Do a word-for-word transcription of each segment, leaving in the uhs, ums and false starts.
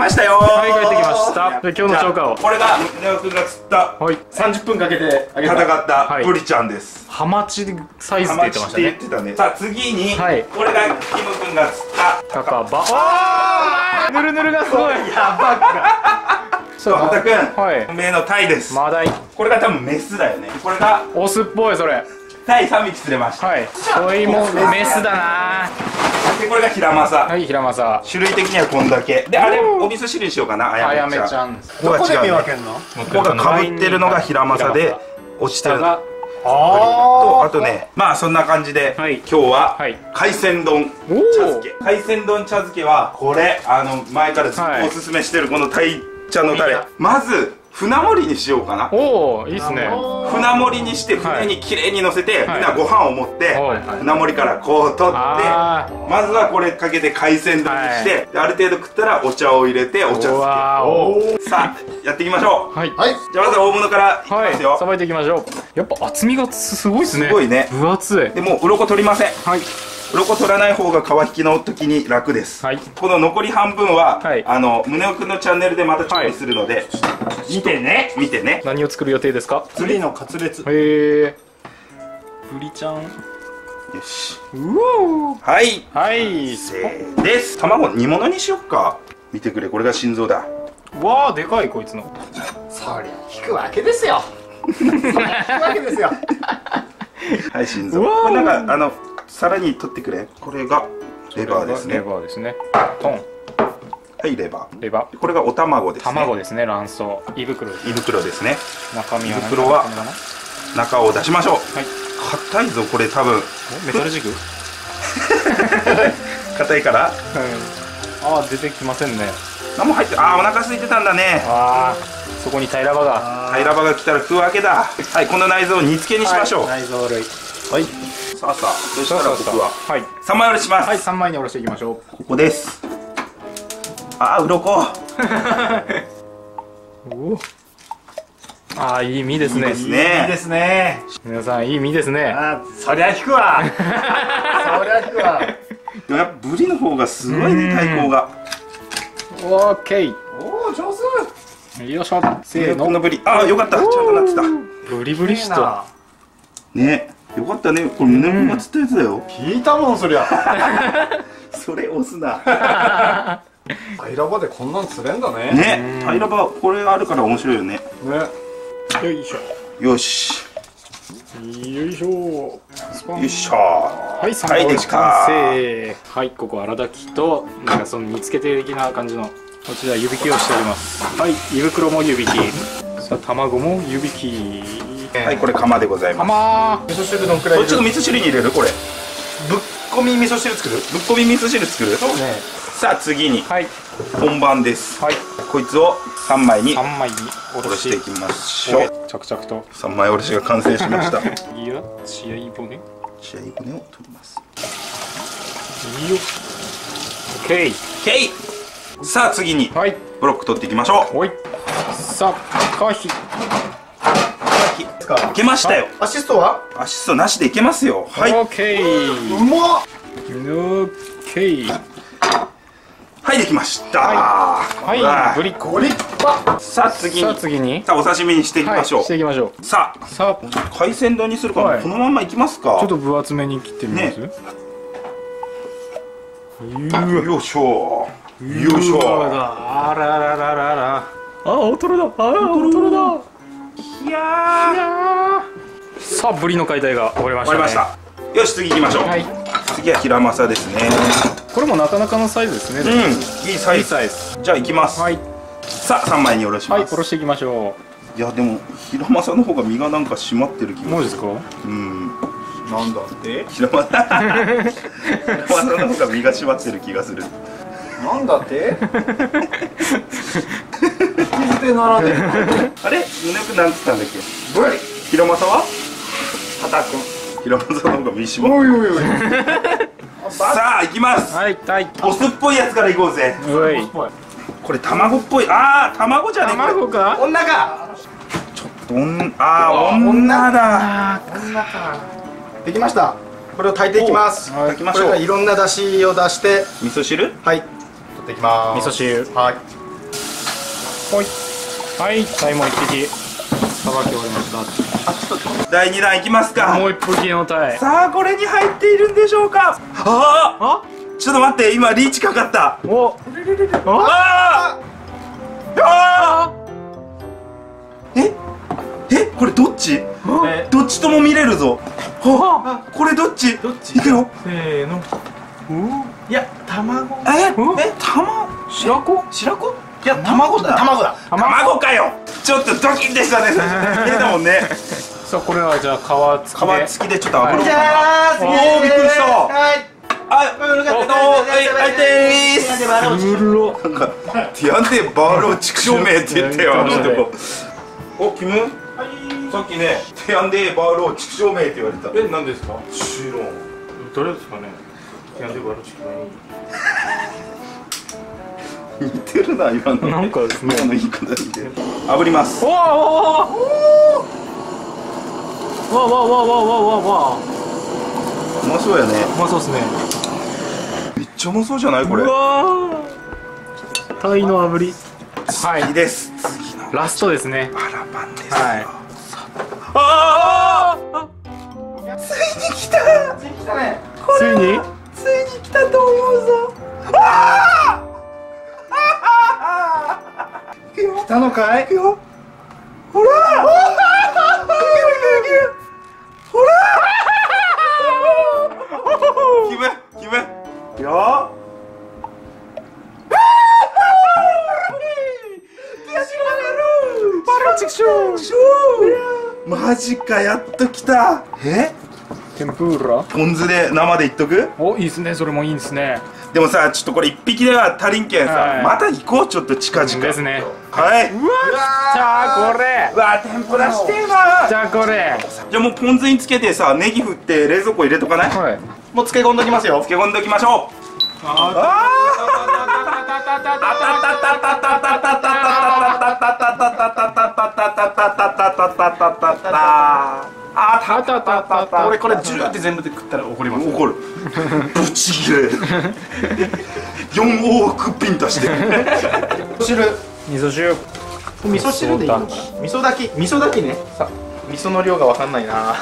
ましたよ。はい、帰ってきました。で、今日の釣果を。これが長尾くんが釣った。はい。三十分かけて戦ったブリちゃんです。ハマチサイズって言ってましたね。ハマチって言ってたね。さあ次に、はい。これがキムくんが釣った。高場。ああ、ぬるぬるがすごい。やばっか。そう、またくん。はい。おめえのタイです。マダイ。これが多分メスだよね。これがオスっぽいそれ。タイ三匹釣れました。はい。これもメスだな。でこれがヒラマサ。はい、ヒラマサ。種類的にはこんだけで、あれお味噌汁にしようかな。あやめちゃん。どこで見分けるの？ここがかぶってるのがヒラマサで、落ちてるのがと、あとね、まあそんな感じで今日は海鮮丼茶漬け。海鮮丼茶漬けはこれあの前からずっとおすすめしてるこのタイ茶のタレ。まず船盛りにしようかな。おお、いいですね。船盛りにして船にきれいに乗せて、みんなご飯を持って船盛りからこう取って、まずはこれかけて海鮮丼にして、ある程度食ったらお茶を入れてお茶漬け。さあやっていきましょう。はい、じゃあまずは大物からいきますよ。さばいていきましょう。やっぱ厚みがすごいですね。すごいね、分厚い。でもう鱗取りません。はい、鱗取らない方が皮引きの時に楽です。はい、この残り半分は、はい、あの宗男くんのチャンネルでまた調理するので、はい、見てね、見てね。何を作る予定ですか？釣りのカツレツ。へえ。ブリちゃん。よし。うお。はい。はい。です。卵煮物にしよっか。見てくれ、これが心臓だ。わあ、でかいこいつの。そりゃ引くわけですよ。そりゃ引くわけですよ。はい、心臓。これなんかあの。さらに取ってくれ。これがレバーですね。レバーですね。トン。はい、レバー。レバー。これがお卵ですね。卵ですね、卵巣。胃袋。胃袋ですね。中身は。胃袋は中を出しましょう。はい。硬いぞ、これ多分。メタルジグ。硬いから。ああ、出てきませんね。何も入って、ああ、お腹空いてたんだね。ああ。そこに平場が。平場が来たら食うわけだ。はい、この内臓を煮付けにしましょう。内臓類。はい。さあさあ、そしたら僕はさんまいおろします。はい、さんまいにおろしていきましょう。ここです。ああ、うろこ。ああ、いい身ですね。いいですね。皆さん、いい身ですね。ああ、そりゃ引くわ。そりゃ引くわ。でもやっぱブリの方がすごいね、対抗が。オーケー。おお、上手。よいしょ。せーののブリ。ああ、よかった、ちゃんとなってた。ブリブリした。ね、よかったね、これ胸もが釣ったやつだよ。引いたもん、そりゃ。それ押すな。平場でこんなん釣れんだね。ね、平場これあるから面白いよね。ね。よいしょ。よし。よいしょ。よいしょ。はい、三枚完成。はい、ここ荒炊きと、なんかその煮付け的な感じの。こちら湯引きをしております。はい、胃袋も湯引き。さあ、卵も湯引き。はい、これ釜でございます。味噌汁どんくらい？これちょっと味噌汁に入れる？これ。ぶっこみ味噌汁作る？ぶっこみ味噌汁作る？そうね。さあ次に本番です。はい。こいつを三枚に三枚におろしていきましょう。着々と三枚おろしが完成しました。いや、血合い骨？血合い骨を取ります。いいよ。オッケー。オッケー。さあ次にブロック取っていきましょう。はい。さあカヒ。いけましたよ。アシストは？アシストなしでいけますよ。はい。オッケー。うまっ。オッケー。はい、できました。はい。ブリコリッパ。さあ次に。さあ次に。さあお刺身にしていきましょう。していきましょう。さあさあ海鮮丼にするかこのままいきますか。ちょっと分厚めに切ってみます。よいしょ。よいしょ。あららららら。あ、大トロだ。あ、大トロだ。いやー、さあぶりの解体が終わりましたね。終わりました。よし、次行きましょう。はい、次はヒラマサですね。これもなかなかのサイズですね。うん、いいサイズ。じゃあ行きます。はい。さあさんまいにおろします。はい、おろしていきましょう。いやでもヒラマサの方が身がなんか締まってる気がする。そうですか？うん。なんだって？ヒラマサの方が身が締まってる気がする。なんだって？ならであれ、宗男くんなんつったんだっけ。ブリ。ヒラマサは？ハタくん。ヒラマサの方が見しまった。おいおいおい。さあ行きます。はいはい。オスっぽいやつから行こうぜ。これ卵っぽい。ああ、卵じゃねえか。卵か。女か。ちょっと女。ああ、女だ。女か。できました。これを炊いていきます。炊きましょう。いろんな出汁を出して。味噌汁？はい。取っていきます。味噌汁。はい。ほい。はい、タイもいっぴきさばき終わりました。だいにだんいきますか。もういっぴきのタイ。さあ、これに入っているんでしょうか。ああ、ちょっと待って、今リーチかかった。おああええ、これどっちどっちとも見れるぞ。これどっちいくよ。せーの。いや、卵。ええ、卵。白子白子いや、卵だ卵だ卵かよ。ちょっとドキッでしたね。ええだもんね。さあ、これはじゃあ皮付きで皮付きでちょっと炙る。じゃあおお、びっくりした。はいあ、よかった。おお、はい、でーす。うろなんかティアンデバーローチク証明って言ってよ、あのとこ。お、キムさっきね、ティアンデバーローチク証明って言われた。え、なんですか。知らん。誰ですかね。ティアンデバーローチク似てるな、今の。なんかですね、今の言い方似てる。炙ります。おーおーおーわわわわわわわわ。うまそうやね。うまそうっすね。めっちゃうまそうじゃないこれ。タイの炙り。はい。次です。ラストですね。あらパンです。はい。ああ。ついに来た。ついに来たね。ついに。ついに来たと思うぞ。ああ。来たのかい？来よ。ほら。ほら。キムキム。いやーあーマジか、やっと来た。え天ぷらポン酢で生でいっとく。お、いいですね、それもいいんですね。でもさ、ちょっとこれいっぴきでは足りんけんさ、はい、また行こう、ちょっと近々ですね。はい。うわー、じゃあこれうわー、天ぷらしてえな。じゃあこれじゃあもうポン酢につけてさ、ネギ振って冷蔵庫入れとかない？はい、もう漬け込んどきますよ。漬け込んどきましょう。俺これジュルって全部で食ったら怒ります。怒る。ぶち切れ。よんおうくピンとして。味噌汁。味噌汁。味噌汁でいいのかな。味噌だけ。味噌だけね。さ、味噌の量がわかんないな。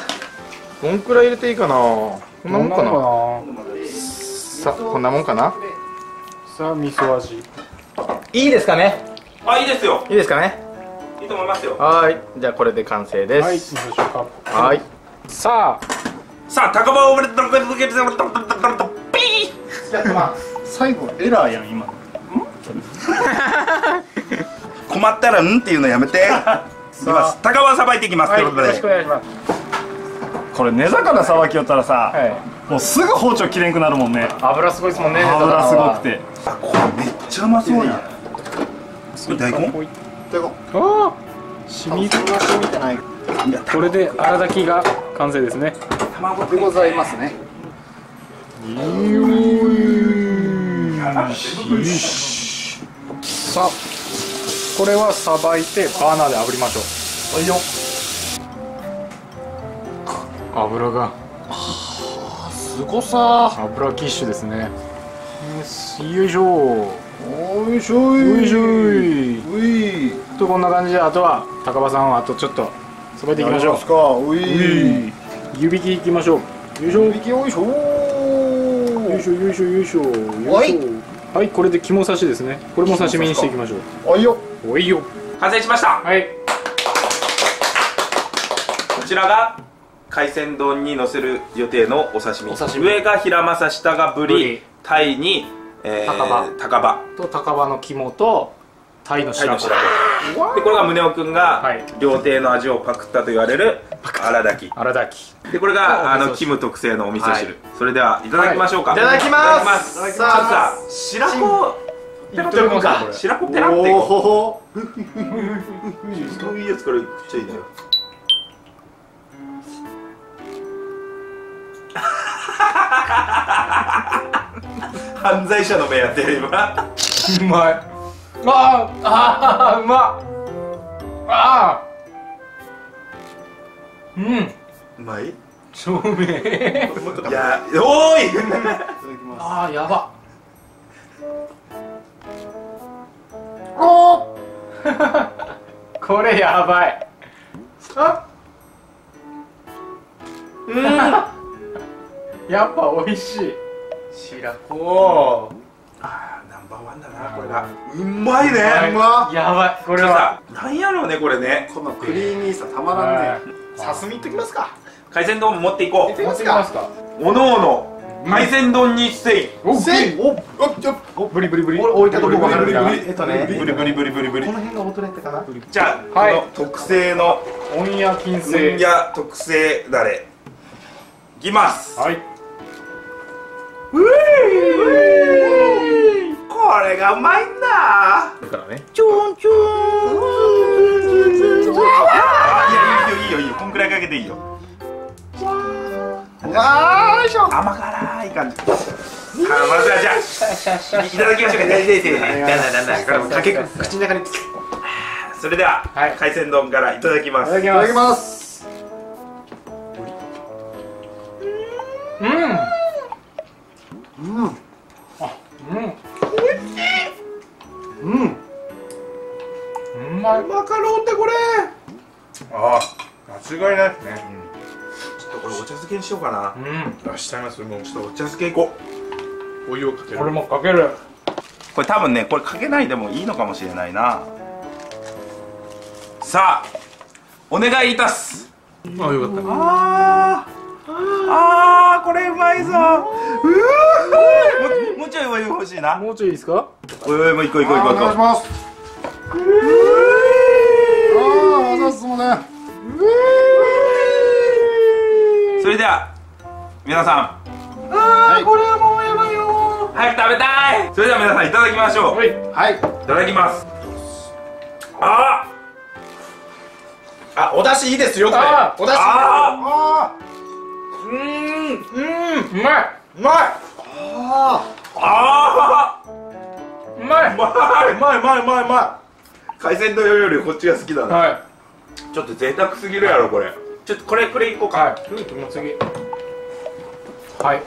どんくらい入れていいかな。こんなもんかな。さ、こんなもんかな。さあ、味噌味。いいですかね。あ、いいですよ。いいですかね。いいと思いますよ。はい、じゃあこれで完成です。はい。さあ、さあ、高場をぶれたぶれたぶれたぶれたぶれたぶれた。ピー。いや、まあ最後エラーやん今。困ったらんっていうのやめて。今高場さばいていきますということで。よろしくお願いします。これ根魚さばきよったらさ、はい、もうすぐ包丁切れんくなるもんね。油すごいですもんね。油すごくて。あ、これめっちゃうまそうやん。これ大根？大根。ああ、染み出が染みてない。これで粗炊きが完成ですね。卵でございますね。よし。さあ、これはさばいてバーナーで炙りましょう。はいよ。油がすごさー。油キッシュですね。よいしょー、よいしょー、よいしょー、ういーと。こんな感じで、あとは高場さんはあとちょっとさばいていきましょう。ういー、湯引きいきましょう。よいしょ、湯引き、よいしょー、よいしょ、よいしょ、よいしょ、よいしょ。はい、これで肝刺しですね。これも刺身にしていきましょう。おいよ、おいよ、完成しました。はい、こちらが海鮮丼にのせる予定のお刺身。上がヒラマサ、下がブリ、タイに高場と高場の肝とタイの白子で、これが宗男君が料亭の味をパクったと言われる荒炊き。荒炊きで、これがあのキム特製のお味噌汁。それではいただきましょうか。いただきます。さあ、白子ペラペラか白子ペラって。おお、いいやつから食っちゃいいんだよ。犯罪者の目やってる今。うまい。あーあー、うまっ。あー、うん、うまい。照明。いや、おーい。いただきます。ああ、やば。おお。これやばい。あっ、うんやっぱ美味しい。白子、ああナンバーワンだなこれな。うまいね。うまやばい。これはなんやろうね、これね。このクリーミーさたまらんね。刺身いっときますか。海鮮丼持っていこう。持っていきますか。おのおの海鮮丼にせいせい。おおブリブリブリ。置いたとこ分かるかな。えっとねブリブリブリブリブリ。この辺が衰えてかな。じゃあこの特製のオンヤ金星オンヤ特製だれいきます。はい。うえこれがうまいんだ。だからね。チュンチュン。いやいいよいいよいいよ。こんくらいかけていいよ。わーしょ甘辛い感じ。まずはじゃあいただきましょうか。大事でだんだんだんだん口の中に。それでは海鮮丼からいただきます。いただきます。うんうんうん、おいしい。うん、マカロンってこれあ間違いないですね。これお茶漬けにしようかな。うん、しちゃいます。もうちょっとお茶漬けいこう。お湯をかける。これもかける。これ多分ね、これかけないでもいいのかもしれないな。さあ、お願いいたす。あ、よかった。ああ、ああ、これうまいぞ。うわ、もうちょいお湯欲しいな。もうちょいいいですか。お湯もいこういこういこう。お願いします。ああ、わざすもね。それでは皆さん、ああこれはもうやばいよ。早く食べたい。それでは皆さんいただきましょう。はい、いただきます。ああ、お出汁いいですよ。これお出汁。ああ、うん、うん、うまいうまい。ああ、うまいうまいうまいうまいうまい。海鮮丼よりこっちが好きだな。ちょっと贅沢すぎるやろこれ。ちょっとこれこれいこうか。はい。次。はい。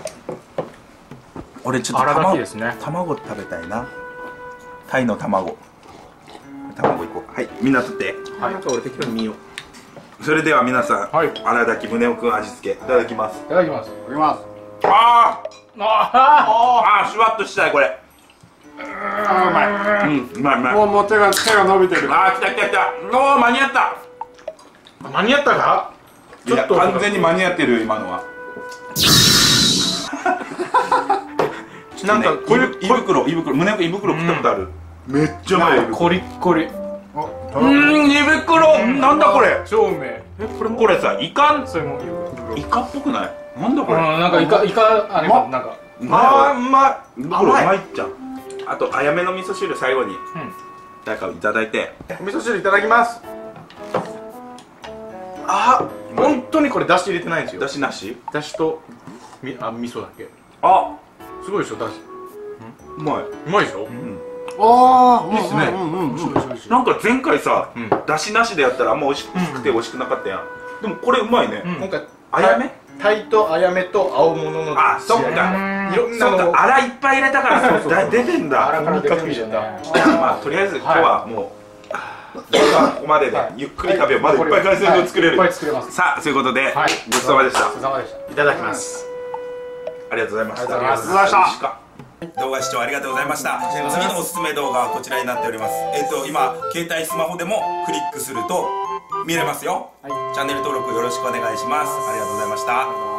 俺ちょっと卵ですね。卵食べたいな。タイの卵。卵いこう。はい。みんな取って。はい。なんか俺適当に見よう。それでは皆さん。はい。新滝宗男君味付けいただきます。いただきます。いただきます。ああ。ああ。シュワッとしたいこれ。ああうまい。うんうまいうまい。もうもう手が手が伸びてる。ああ来た来た来た。おお間に合った。間に合ったか。ちょっと完全に間に合ってる今のは。なんかこれ胃袋胃袋胸の胃袋食ったことある。めっちゃうまい。コリッコリ。うん胃袋なんだこれ。照明。えこれこれさイカそれもイカっぽくない。なんだこれ。なんかイカイカあれなんか。あうまい。胃袋うまいっちゃ。あとあやめの味噌汁最後になんかいただいて。味噌汁いただきます。あ、本当にこれ出汁入れてないんですよ。出汁なし？出汁とみあ味噌だけ。あ、すごいでしょ出汁。うまい。うまいでしょ。ああ、いいですね。なんか前回さ、出汁なしでやったらあんま美味しくて美味しくなかったやん。でもこれうまいね。今回あやめ？タイとあやめと青物の。あ、そっか。いろんなの。あらいっぱい入れたから出てんだ。あらから出てるんだ。まあとりあえず今日はもう。ここまででゆっくり食べよう。まだいっぱい海鮮丼作れる。さあ、そういうことでごちそうさまでした。いただきます。ありがとうございました。動画視聴ありがとうございました。次のおすすめ動画はこちらになっております。えっと今携帯スマホでもクリックすると見れますよ。チャンネル登録よろしくお願いします。ありがとうございました。